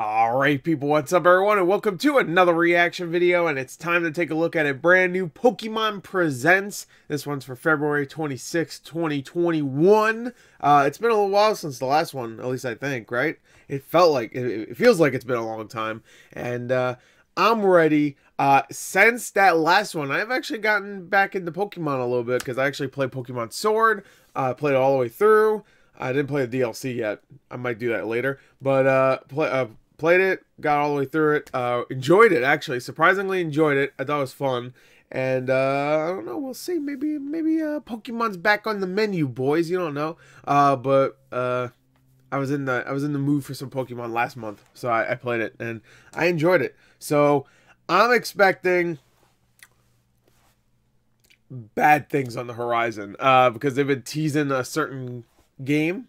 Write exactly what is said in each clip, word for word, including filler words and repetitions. Alright people, what's up everyone, and welcome to another reaction video, and it's time to take a look at a brand new Pokemon Presents. This one's for February twenty-sixth, twenty twenty-one. Uh, it's been a little while since the last one, at least I think, right? It felt like, it, it feels like it's been a long time, and uh, I'm ready. Uh, since that last one, I've actually gotten back into Pokemon a little bit, because I actually played Pokemon Sword, uh, played it all the way through. I didn't play the D L C yet, I might do that later, but uh, play, uh, played it, got all the way through it, uh, enjoyed it actually, surprisingly enjoyed it. I thought it was fun, and uh, I don't know, we'll see, maybe maybe uh, Pokemon's back on the menu, boys, you don't know, uh, but uh, I was in the I was in the mood for some Pokemon last month, so I, I played it, and I enjoyed it, so I'm expecting bad things on the horizon, uh, because they've been teasing a certain game,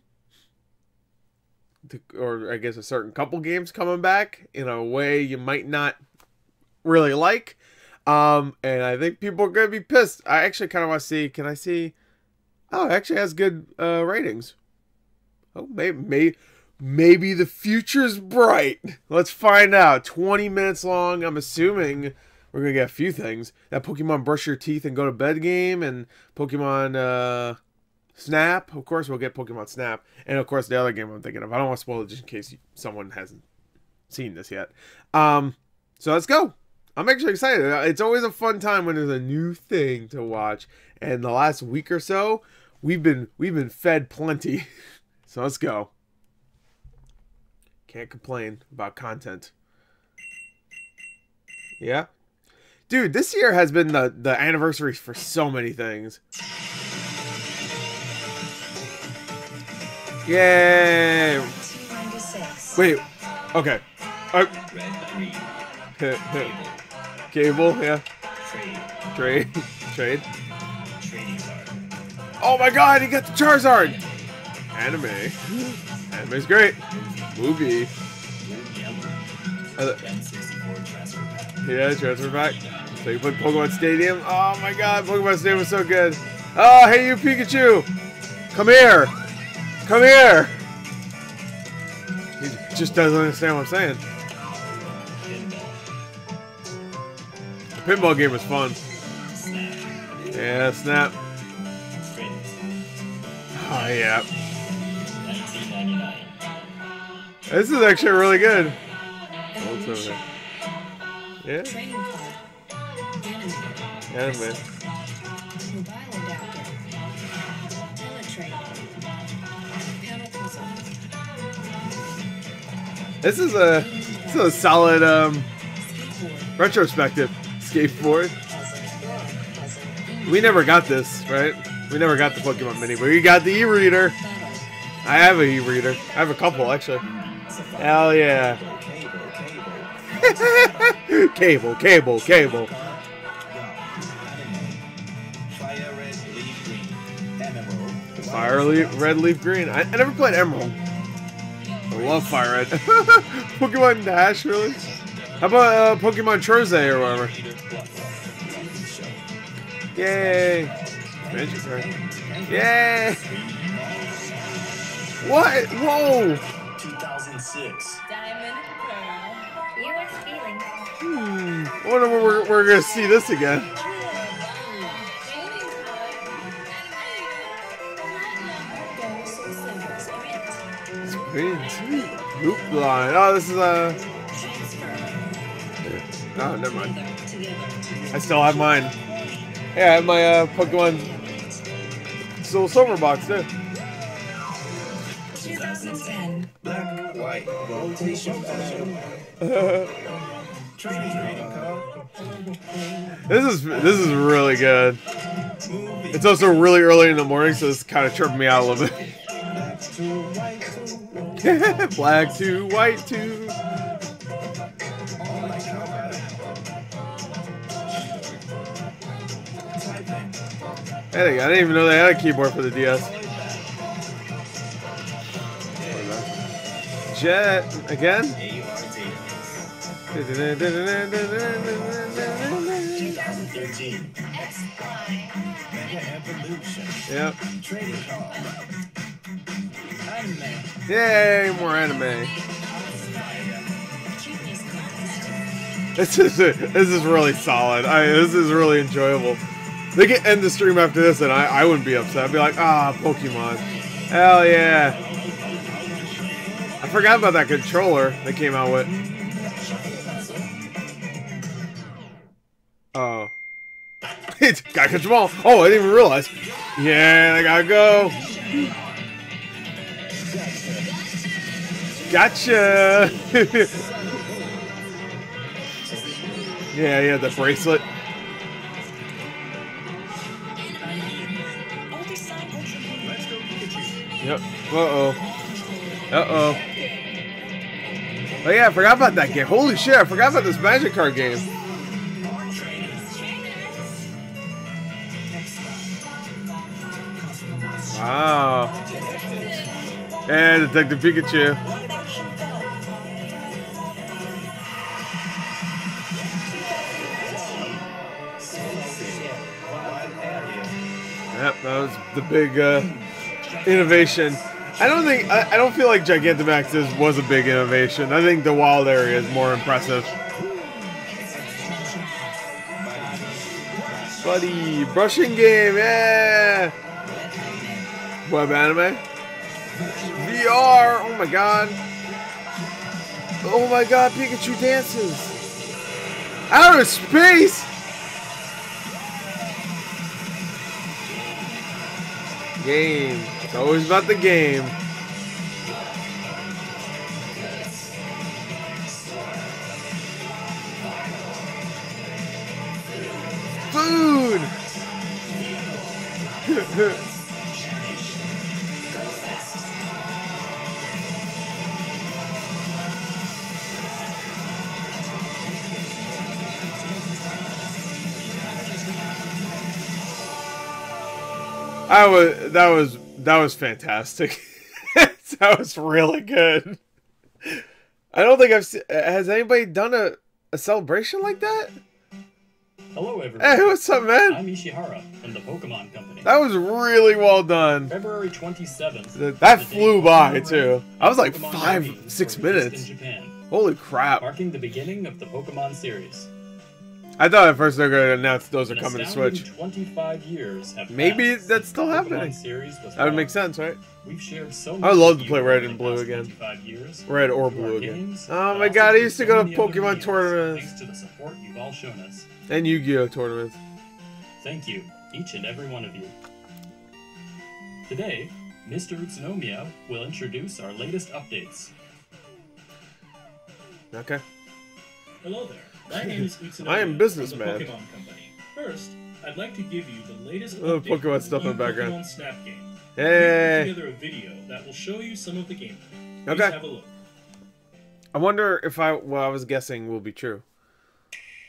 or I guess a certain couple games coming back in a way you might not really like, um and I think people are gonna be pissed. I actually kind of want to see, can I see, oh, it actually has good uh ratings. Oh, maybe maybe maybe the future's bright. Let's find out. Twenty minutes long. I'm assuming we're gonna get a few things. That Pokemon brush your teeth and go to bed game, and Pokemon uh Snap, of course we'll get Pokemon Snap, and of course the other game I'm thinking of. I don't want to spoil it just in case someone hasn't seen this yet. Um, so let's go. I'm actually excited. It's always a fun time when there's a new thing to watch, and the last week or so, we've been we've been fed plenty. So let's go. Can't complain about content. Yeah, dude, this year has been the the anniversary for so many things. Yay! Wait, okay. Uh, Cable, yeah. Trade. Trade. Oh my god, he got the Charizard! Anime. Anime's great. Movie. Yeah, transfer back. So you put Pokemon Stadium. Oh my god, Pokemon Stadium was so good. Oh, hey you Pikachu! Come here! Come here! He just doesn't understand what I'm saying. The pinball game is fun. Yeah, snap. Oh, yeah. This is actually really good. Oh, yeah. Anime. This is a this is a solid um, retrospective. Skateboard. We never got this, right? We never got the Pokemon Mini, but we got the e-reader. I have an e-reader. I have a couple actually. Hell yeah! Cable, cable, cable. Fire leaf, red leaf green. I, I never played Emerald. I love Fire Red. Pokemon Dash, really? How about uh, Pokemon Troze or whatever? Yay! Magikarp. Yay! What? Whoa! two thousand six. Diamond Pearl. You are feeling. Hmm. I wonder when we're, we're gonna see this again. Loop line. Oh, this is a. Oh, never mind. I still have mine. Yeah, I have my uh, Pokemon Soul Silver box too. two thousand ten. Black, white, rotation. This is this is really good. It's also really early in the morning, so it's kind of tripping me out a little bit. Black to white to. Hey, I didn't even know they had a keyboard for the D S. Jet again. Yep. Yay, more anime. This is this is really solid. I, this is really enjoyable. They could end the stream after this, and I, I wouldn't be upset. I'd be like, ah, Pokemon. Hell yeah. I forgot about that controller they came out with. Oh. It's gotta catch them all. Oh, I didn't even realize. Yeah, I gotta go. Gotcha. Yeah, yeah, the bracelet. Yep. Uh-oh. Uh-oh. Oh, yeah, I forgot about that game. Holy shit, I forgot about this Magic Card game. Wow. And Detective Pikachu. Yep, that was the big, uh... innovation. I don't think I, I don't feel like Gigantamax is, was a big innovation. I think the wild area is more impressive. Buddy, brushing game, yeah. Web anime, V R. Oh my god. Oh my god, Pikachu dances. Outer space. Game. It's always about the game. Food! I was that was that was fantastic. That was really good. I don't think I've seen, has anybody done a, a celebration like that? Hello, everyone. Hey, what's up, man? I'm Ishihara from the Pokemon Company. That was really well done. February twenty-seventh. That, that flew by, too. I was like Pokemon five, six minutes. Holy crap. Marking the beginning of the Pokemon series. I thought at first they were going to announce those are coming to Switch. twenty-five years have maybe that's still happening. That would make sense, right? We've shared so much. I love to play Red and Blue again. Red or Blue again. Oh my god, I used to go to Pokemon tournaments. Thanks to the support you've all shown us. And Yu-Gi-Oh tournaments. Thank you, each and every one of you. Today, Mister Utsunomiya will introduce our latest updates. Okay. Hello there. My name is Utsunomiya. I am businessman. Pokemon Company. First, I'd like to give you the latest oh, update Pokemon stuff in the background. Pokemon Snap game. Hey. We put together a video that will show you some of the gameplay. Please okay. Have a look. I wonder if I what I was guessing will be true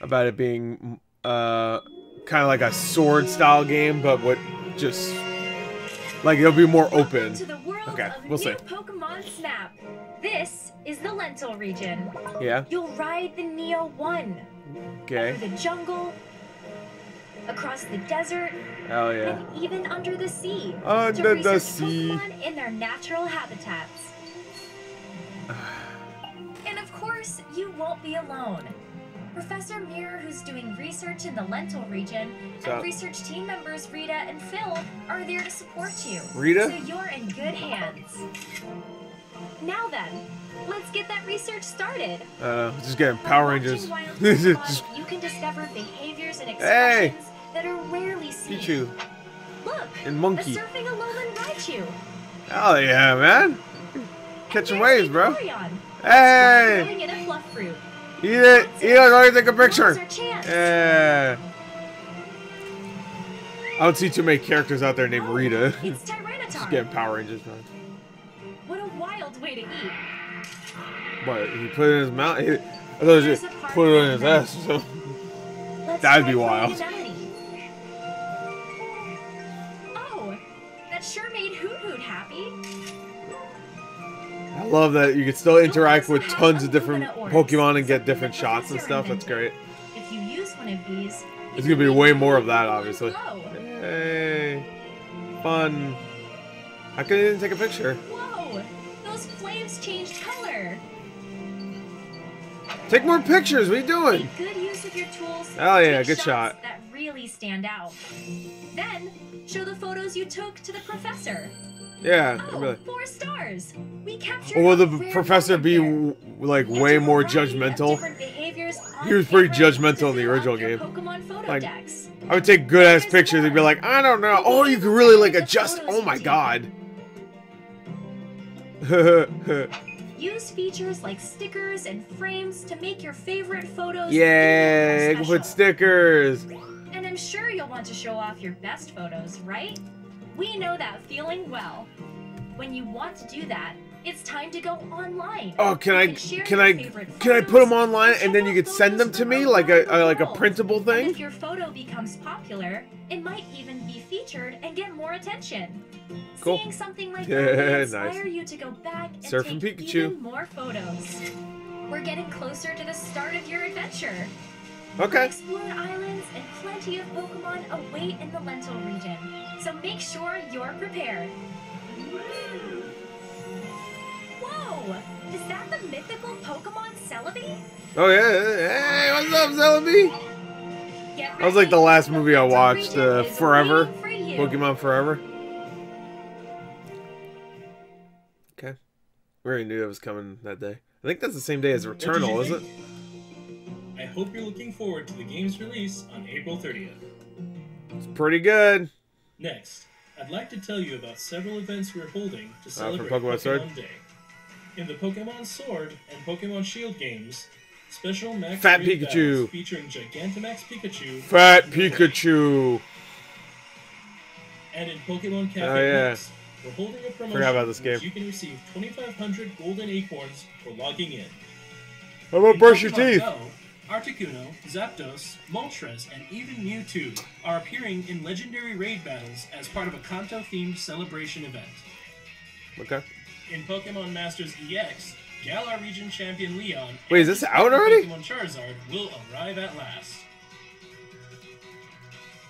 about it being uh kind of like a sword style game, but what just like it'll be more open. To the world okay, of we'll see. Pokemon Snap. This is the Lental region. Yeah. You'll ride the Neo One. Okay. Over the jungle, across the desert, hell yeah. And even under the sea. Under the sea. Pokemon in their natural habitats. And of course, you won't be alone. Professor Mirror, who's doing research in the Lental region, so. And research team members Rita and Phil are there to support you. Rita? So you're in good hands. Now then, let's get that research started. Uh, just getting Power Rangers. Pokemon, you can discover behaviors and expressions hey! That are rarely seen. Pichu. Look, and monkey. A surfing Alolan Raichu. Hell yeah, man! Catching waves, bro. Leon. Hey! Rolling in a fluff fruit. Eat it! Eat it! Let me take a picture. Yeah. I don't see too many characters out there named oh, Rita. It's Tyranitar. Just getting Power Rangers, man. Way to eat. But he put it in his mouth. He, I thought he just put it in his ass. So that'd be wild. Oh, that sure made Hoot Hoot happy. I love that you can still interact with tons of different Pokemon and get different shots and stuff. That's great. If you use one of these, there's gonna be way more of that, obviously. Hey, fun! How could you even take a picture? Changed color. Take more pictures. What are you doing? Make good use of your tools. Oh yeah, good shot. That really stand out. Then show the photos you took to the professor. Yeah, oh, really. Four stars. We captured. Or will the professor be w like it's way more judgmental? He was pretty judgmental in the original game. Like, I would take good ass pictures and be like, I don't know. Oh, you can really like adjust. Oh my god. Use features like stickers and frames to make your favorite photos. Yeah, put stickers. And I'm sure you'll want to show off your best photos, right? We know that feeling well. When you want to do that, it's time to go online. Oh, can I can I can I put them online and then you could send them to me like a like a printable thing? And if your photo becomes popular, it might even be featured and get more attention. Cool. Seeing something like that will inspire you to go back and take even more photos. We're getting closer to the start of your adventure. Okay. Explore islands and plenty of Pokemon await in the Lental region, so make sure you're prepared. Whoa! Is that the mythical Pokemon Celebi? Oh yeah! Hey, what's up, Celebi? That was like the last movie I watched, uh, Forever, Pokemon Forever. Okay. We already knew that was coming that day. I think that's the same day as Returnal, isn't it? I hope you're looking forward to the game's release on April thirtieth. It's pretty good. Next, I'd like to tell you about several events we're holding to celebrate uh, Pokemon, Pokemon Sword? Day. In the Pokemon Sword and Pokemon Shield games, special Max Fat Pikachu featuring Gigantamax Pikachu. Fat Pikachu. And in Pokemon Cafe, oh, yeah. Max, we're holding a promotion about this game. You can receive twenty-five hundred golden acorns for logging in. How about brush your teeth? Go, Articuno, Zapdos, Moltres, and even Mewtwo are appearing in legendary raid battles as part of a Kanto-themed celebration event. Okay. In Pokemon Masters E X, Galar region champion Leon. Wait, is this out already? Pokemon Charizard will arrive at last.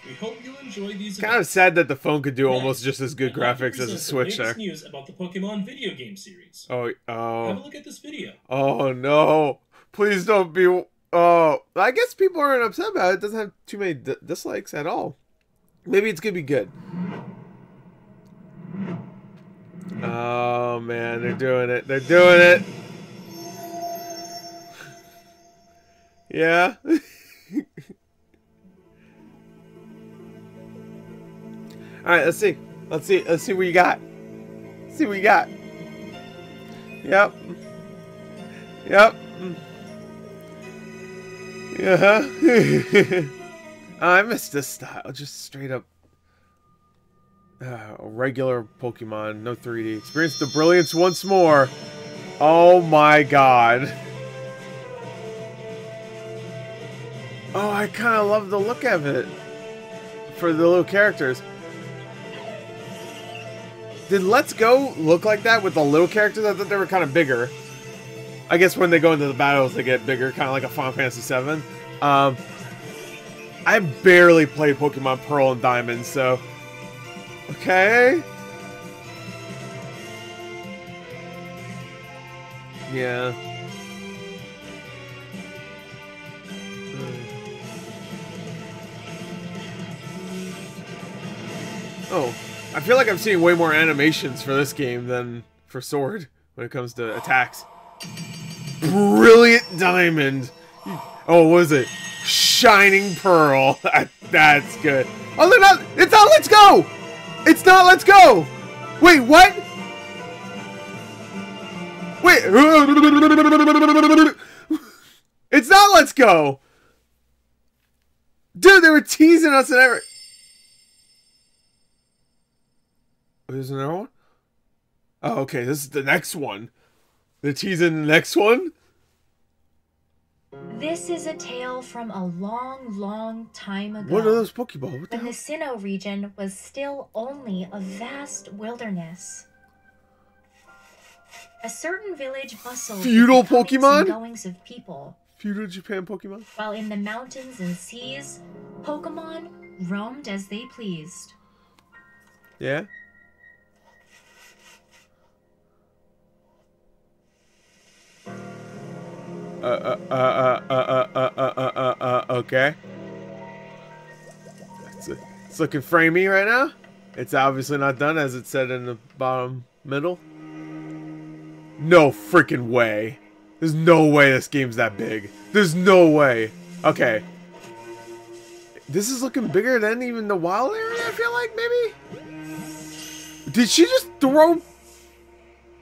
We hope you'll enjoy these. Kind events. Of sad that the phone could do Next, almost just as good graphics as a Switch. The there. News about the Pokemon video game series. Oh, oh. Have a look at this video. Oh no! Please don't be. Oh, uh, I guess people aren't upset about it. It doesn't have too many d dislikes at all. Maybe it's gonna be good. Oh man, they're doing it. They're doing it. Yeah. All right, let's see. Let's see. Let's see what you got. Let's see what you got. Yep. Yep. Uh-huh. Oh, I missed this style. Just straight up uh, regular Pokemon, no three D. Experience the brilliance once more. Oh my god. Oh, I kind of love the look of it for the little characters. Did Let's Go look like that with the little characters? I thought they were kind of bigger. I guess when they go into the battles, they get bigger, kind of like a Final Fantasy seven. Um, I barely played Pokemon Pearl and Diamond, so... Okay? Yeah. Oh. I feel like I'm seeing way more animations for this game than for Sword when it comes to attacks. Brilliant Diamond. Oh, what was it? Shining Pearl. That's good. Oh, they're not. It's not Let's Go. It's not Let's Go. Wait, what? Wait. It's not Let's Go. Dude, they were teasing us and everything. There's another one? Oh, okay. This is the next one. The tease in the next one? This is a tale from a long, long time ago. What are those Pokeball? What the when hell? The Sinnoh region was still only a vast wilderness. A certain village bustled feudal Pokemon? Goings of people. Feudal Japan Pokemon? While in the mountains and seas, Pokemon roamed as they pleased. Yeah? Uh, uh, uh, uh, uh, uh, uh, uh, uh, uh, okay. It's, a, it's looking framey right now. It's obviously not done, as it said in the bottom middle. No freaking way. There's no way this game's that big. There's no way. Okay. This is looking bigger than even the wild area, I feel like, maybe? Did she just throw...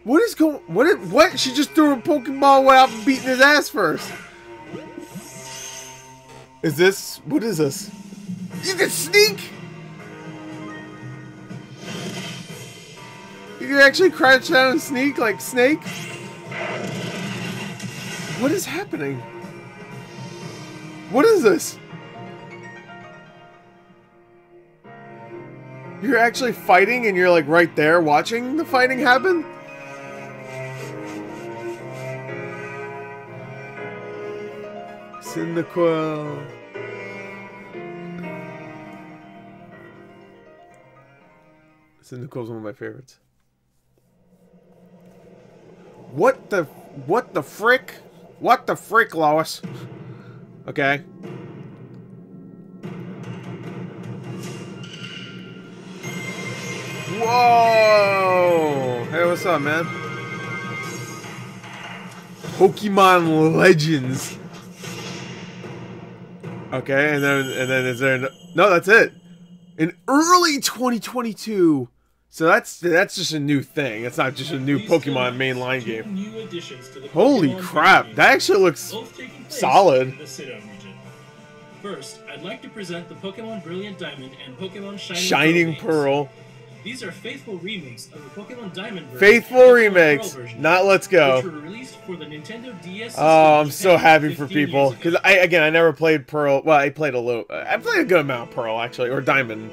What is going... What? Is, what? She just threw a Pokeball without beating his ass first. Is this... What is this? You can sneak? You can actually crouch down and sneak like Snake? What is happening? What is this? You're actually fighting and you're like right there watching the fighting happen? Cyndaquil. Cyndaquil's one of my favorites. What the... What the frick? What the frick, Lois? Okay. Whoa! Hey, what's up, man? Pokemon Legends. Okay, and then and then is there an, no? That's it. In early twenty twenty-two. So that's that's just a new thing. It's not just a new Pokemon mainline game. New additions to the Holy Pokemon crap! Game, that actually looks solid. In the Sinnoh region. First, I'd like to present the Pokemon Brilliant Diamond and Pokemon Shining, Shining Pearl. Pearl. These are faithful remakes of the Pokemon Diamond version. Faithful remakes. Version, not let's go. Which were released for the Nintendo D S. Oh, I'm so happy for people because I again I never played Pearl. Well, I played a little. I played a good amount of Pearl actually, or Diamond.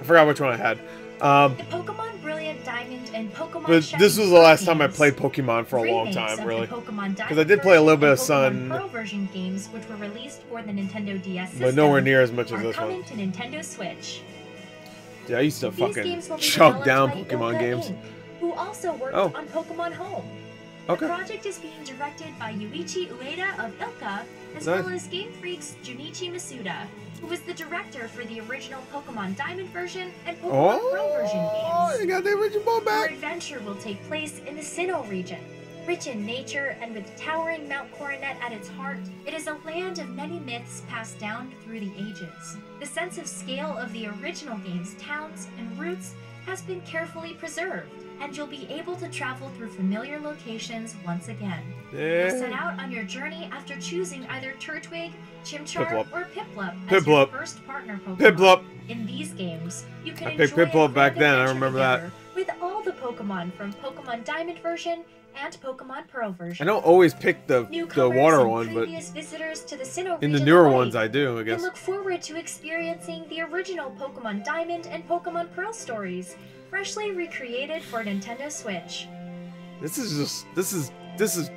I forgot which one I had. Um, Pokemon Brilliant Diamond and Pokemon but Shining this was the last time I played Pokemon for a long time, really. Because I did play a little bit of Sun. Pro version games, which were released for the Nintendo D S system, but nowhere near as much as this one. To Nintendo Switch. Yeah, I used to These fucking chug down Pokemon games. Incorporated, who also worked oh. on Pokemon Home. Okay. The project is being directed by Yuichi Ueda of Ilka, as nice. well as Game Freak's Junichi Masuda, who was the director for the original Pokemon Diamond version and Pokemon oh, Pearl version games. Oh, you got the original ball back! Our adventure will take place in the Sinnoh region. Rich in nature and with towering Mount Coronet at its heart, it is a land of many myths passed down through the ages. The sense of scale of the original game's towns and routes has been carefully preserved, and you'll be able to travel through familiar locations once again. Yeah. You'll set out on your journey after choosing either Turtwig, Chimchar, Piplup. or Piplup, Piplup as your first partner Pokemon. Piplup. In these games, you can I enjoy picked Piplup back then, I remember that. With all the Pokemon from Pokemon Diamond version and Pokemon Pearl version. I don't always pick the, the water one, but visitors to the Sinnoh in the newer ones I do, I guess. And look forward to experiencing the original Pokemon Diamond and Pokemon Pearl stories, freshly recreated for Nintendo Switch. This is just, this is, this is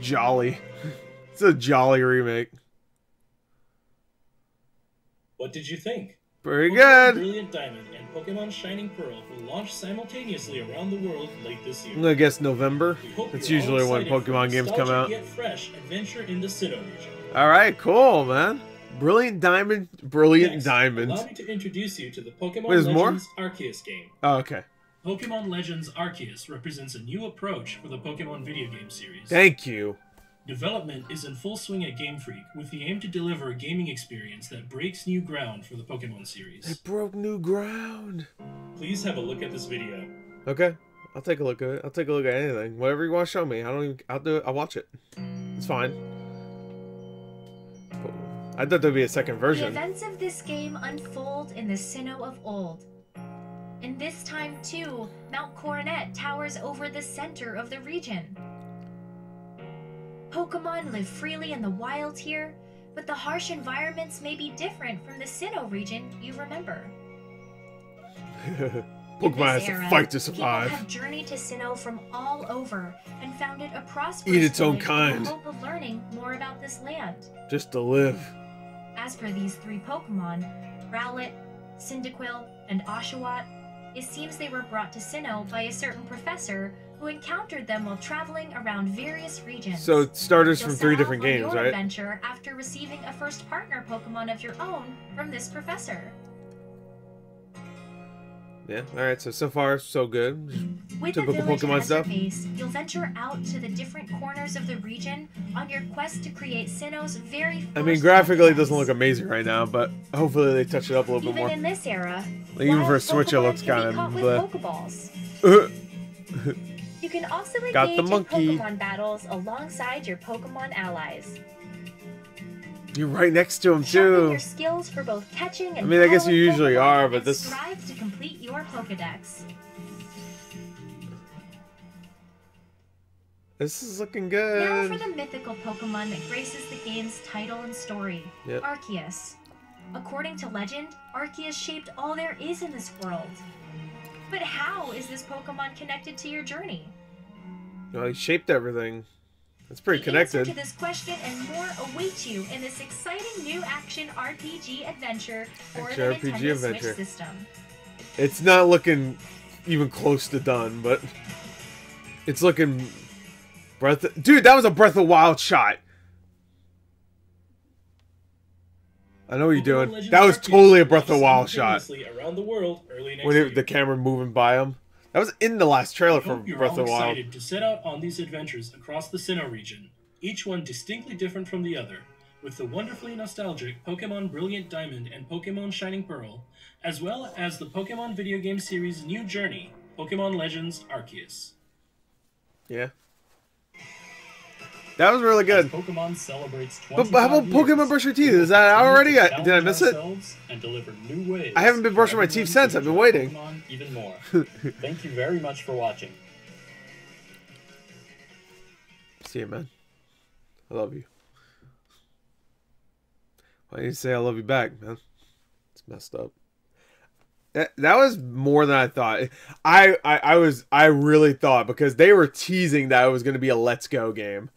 jolly. It's a jolly remake. What did you think? Very good. Pokemon Brilliant Diamond and Pokemon Shining Pearl will launch simultaneously around the world late this year. I'm gonna guess November. It's usually when Pokemon games come out. Yet fresh adventure in the Sinnoh region. All right, cool, man. Brilliant Diamond, Brilliant Next, Diamond. Allow me to introduce you to the Pokemon Wait, Legends more? Arceus game. Oh, okay. Pokemon Legends Arceus represents a new approach for the Pokemon video game series. Thank you. Development is in full swing at Game Freak, with the aim to deliver a gaming experience that breaks new ground for the Pokemon series. It broke new ground! Please have a look at this video. Okay, I'll take a look at it. I'll take a look at anything. Whatever you want to show me, I don't even... I'll do it. I'll watch it. It's fine. I thought there'd be a second version. The events of this game unfold in the Sinnoh of old. And this time, too, Mount Coronet towers over the center of the region. Pokemon live freely in the wild here, but the harsh environments may be different from the Sinnoh region you remember. Pokemon has to fight to survive. People have journeyed to Sinnoh from all over and founded a prosperous Eat its own kind. In the hope of learning more about this land. Just to live. As for these three Pokemon, Rowlet, Cyndaquil, and Oshawott, it seems they were brought to Sinnoh by a certain professor who encountered them while traveling around various regions. So starters You'll from three different games, your right? Adventure after receiving a first partner Pokemon of your own from this professor. Yeah, alright, so so far, so good. With Typical the village Pokemon stuff. Base, you'll venture out to the different corners of the region on your quest to create Sinnoh's very first I mean, graphically, it doesn't look amazing right now, but hopefully they touch it up a little even bit more. Even in this era, like, even for a Switch, it looks kind of bleh. You can also engage Got the monkey. in Pokemon battles alongside your Pokemon allies. You're right next to him too. Your skills for both catching and I mean, I guess you usually are, but this. Strive to complete your Pokédex. This is looking good. Now for the mythical Pokemon that graces the game's title and story, yep. Arceus. According to legend, Arceus shaped all there is in this world. But how is this Pokemon connected to your journey? Well, he shaped everything. It's pretty connected. The answer to this question and more awaits you in this exciting new action R P G adventure for the Nintendo Switch system. It's not looking even close to done, but it's looking breath. Of... Dude, that was a Breath of the Wild shot. I know what you're doing. Legends that was totally a Breath of the Wild shot. Around the world, early next when it, the camera moving by him. That was in the last trailer for Breath of the Wild. You're all excited to set out on these adventures across the Sinnoh region, each one distinctly different from the other, with the wonderfully nostalgic Pokemon Brilliant Diamond and Pokemon Shining Pearl, as well as the Pokemon video game series' new journey, Pokemon Legends Arceus. Yeah. That was really good. As Pokemon celebrates but how about Pokemon Brush Your Teeth? Is that out already? I, did I miss it? And deliver new ways I haven't been brushing my teeth since. I've been waiting. Pokemon even more. Thank you very much for watching. See you, man. I love you. Why didn't you say I love you back, man? It's messed up. That, that was more than I thought. I, I, I was I really thought because they were teasing that it was going to be a Let's Go game.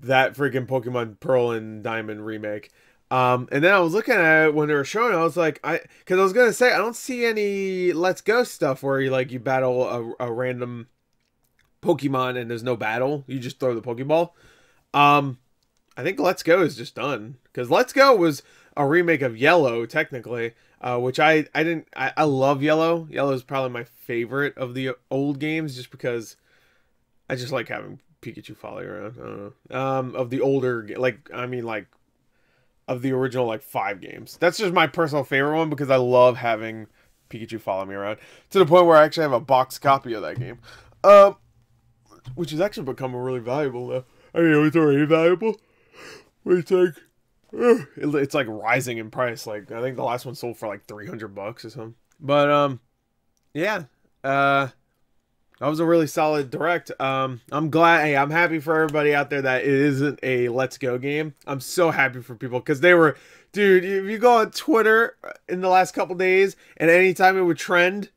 That freaking Pokemon Pearl and Diamond remake. Um, and then I was looking at it when they were showing it, I was like, I, cause I was going to say, I don't see any Let's Go stuff where you like, you battle a, a random Pokemon and there's no battle. You just throw the Pokeball. Um, I think Let's Go is just done because Let's Go was a remake of Yellow technically, uh, which I, I didn't, I, I love Yellow. Yellow is probably my favorite of the old games just because I just like having Pikachu follow you around. I don't know. Um, of the older, like, I mean, like, of the original, like, five games. That's just my personal favorite one because I love having Pikachu follow me around to the point where I actually have a box copy of that game. Um, which has actually become really valuable, though. I mean, it's already valuable. It's like, it's like rising in price. Like, I think the last one sold for like three hundred bucks or something. But, um, yeah. Uh, That was a really solid direct. Um, I'm glad. Hey, I'm happy for everybody out there that it isn't a Let's Go game. I'm so happy for people because they were, dude, if you go on Twitter in the last couple days and anytime it would trend,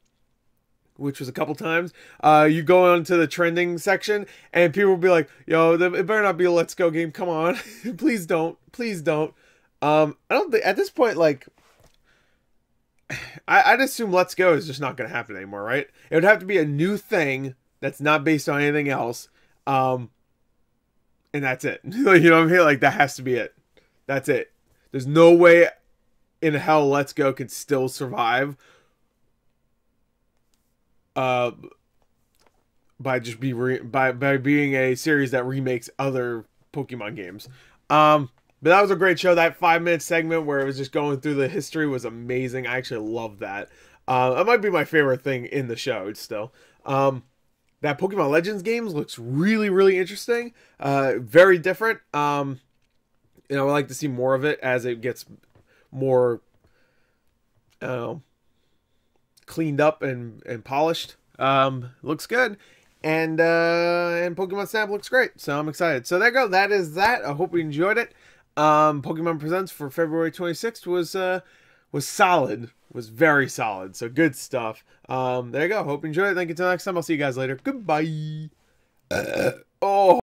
which was a couple times, uh, you go on to the trending section and people would be like, yo, it better not be a Let's Go game. Come on. Please don't. Please don't. Um, I don't think at this point, like, I, I'd assume Let's Go is just not going to happen anymore, right? It would have to be a new thing that's not based on anything else. Um, and that's it. Like, you know what I mean? Like, that has to be it. That's it. There's no way in hell Let's Go could still survive uh, by just be re by, by being a series that remakes other Pokemon games. Um... But that was a great show. That five-minute segment where it was just going through the history was amazing. I actually loved that. Uh, that might be my favorite thing in the show. It's still um, that Pokemon Legends games looks really, really interesting. Uh, very different. Um, you know, I would like to see more of it as it gets more I don't know, cleaned up and and polished. Um, looks good. And uh, and Pokemon Snap looks great. So I'm excited. So there you go. That is that. I hope you enjoyed it. Um, Pokemon Presents for February twenty-sixth was, uh, was solid, was very solid. So good stuff. Um, there you go. Hope you enjoyed it. Thank you till next time. I'll see you guys later. Goodbye. Uh, oh.